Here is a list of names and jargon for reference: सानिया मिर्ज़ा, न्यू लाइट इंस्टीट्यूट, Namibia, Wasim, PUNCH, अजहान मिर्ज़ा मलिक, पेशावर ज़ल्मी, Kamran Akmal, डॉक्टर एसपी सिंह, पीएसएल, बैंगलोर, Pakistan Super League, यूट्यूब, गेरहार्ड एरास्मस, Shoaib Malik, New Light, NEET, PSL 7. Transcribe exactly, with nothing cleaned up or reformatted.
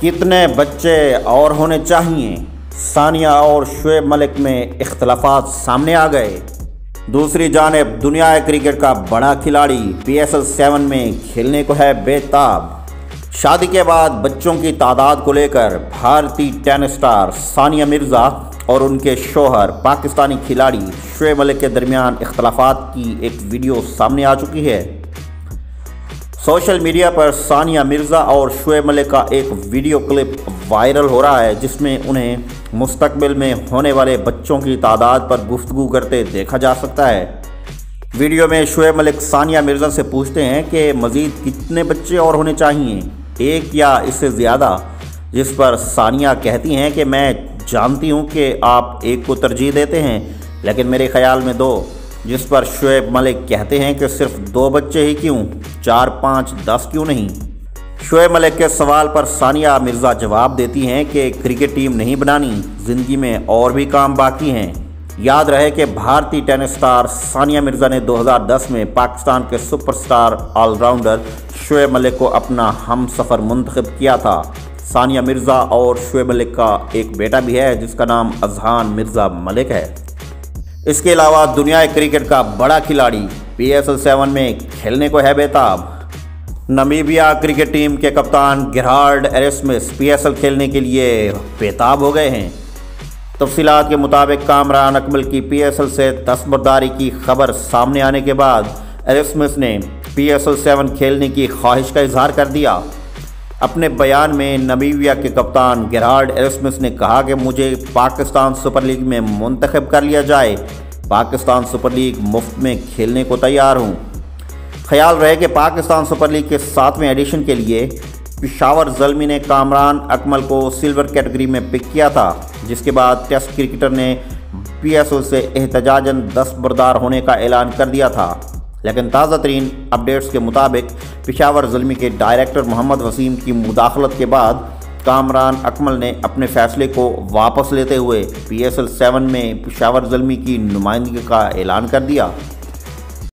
कितने बच्चे और होने चाहिए? सानिया और शोएब मलिक में इख्तलाफात सामने आ गए। दूसरी जानब दुनिया क्रिकेट का बड़ा खिलाड़ी पीएसएल सेवन में खेलने को है बेताब। शादी के बाद बच्चों की तादाद को लेकर भारतीय टेनिस स्टार सानिया मिर्ज़ा और उनके शोहर पाकिस्तानी खिलाड़ी शोएब मलिक के दरमियान इख्तलाफात की एक वीडियो सामने आ चुकी है। सोशल मीडिया पर सानिया मिर्ज़ा और शोएब मलिक का एक वीडियो क्लिप वायरल हो रहा है, जिसमें उन्हें मुस्तकबिल में होने वाले बच्चों की तादाद पर गुफ्तगू करते देखा जा सकता है। वीडियो में शोएब मलिक सानिया मिर्ज़ा से पूछते हैं कि मज़ीद कितने बच्चे और होने चाहिए, एक या इससे ज़्यादा, जिस पर सानिया कहती हैं कि मैं जानती हूं कि आप एक को तरजीह देते हैं, लेकिन मेरे ख्याल में दो, जिस पर शोएब मलिक कहते हैं कि सिर्फ दो बच्चे ही क्यों, चार पाँच दस क्यों नहीं। शोएब मलिक के सवाल पर सानिया मिर्ज़ा जवाब देती हैं कि क्रिकेट टीम नहीं बनानी, ज़िंदगी में और भी काम बाकी हैं। याद रहे कि भारतीय टेनिस स्टार सानिया मिर्ज़ा ने दो हज़ार दस में पाकिस्तान के सुपरस्टार ऑलराउंडर शोएब मलिक को अपना हम सफ़र मुंतखब किया था। सानिया मिर्ज़ा और शोएब मलिक का एक बेटा भी है जिसका नाम अजहान मिर्ज़ा मलिक है। इसके अलावा दुनिया क्रिकेट का बड़ा खिलाड़ी पीएसएल सेवन में खेलने को है बेताब। नमीबिया क्रिकेट टीम के कप्तान गेरहार्ड एरास्मस पीएसएल खेलने के लिए बेताब हो गए हैं। तफसीलात के मुताबिक कामरान अकमल की पीएसएल से दस्तबरदारी की खबर सामने आने के बाद एरास्मस ने पीएसएल सेवन खेलने की ख्वाहिश का इजहार कर दिया। अपने बयान में नमीबिया के कप्तान गेरहार्ड एरास्मस ने कहा कि मुझे पाकिस्तान सुपर लीग में मुंतखब कर लिया जाए, पाकिस्तान सुपर लीग मुफ्त में खेलने को तैयार हूँ। ख्याल रहे कि पाकिस्तान सुपर लीग के सातवें एडिशन के लिए पेशावर ज़ल्मी ने कामरान अकमल को सिल्वर कैटेगरी में पिक किया था, जिसके बाद टेस्ट क्रिकेटर ने पीएसएल से एहतजाजन दस्तबरदार होने का ऐलान कर दिया था। लेकिन ताज़ा तरीन अपडेट्स के मुताबिक पेशावर ज़ल्मी के डायरेक्टर मोहम्मद वसीम की मुदाखलत के बाद कामरान अकमल ने अपने फैसले को वापस लेते हुए पीएसएल सेवन में पेशावर ज़ल्मी की नुमाइंदगी का ऐलान कर दिया।